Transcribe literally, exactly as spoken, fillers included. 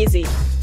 easy.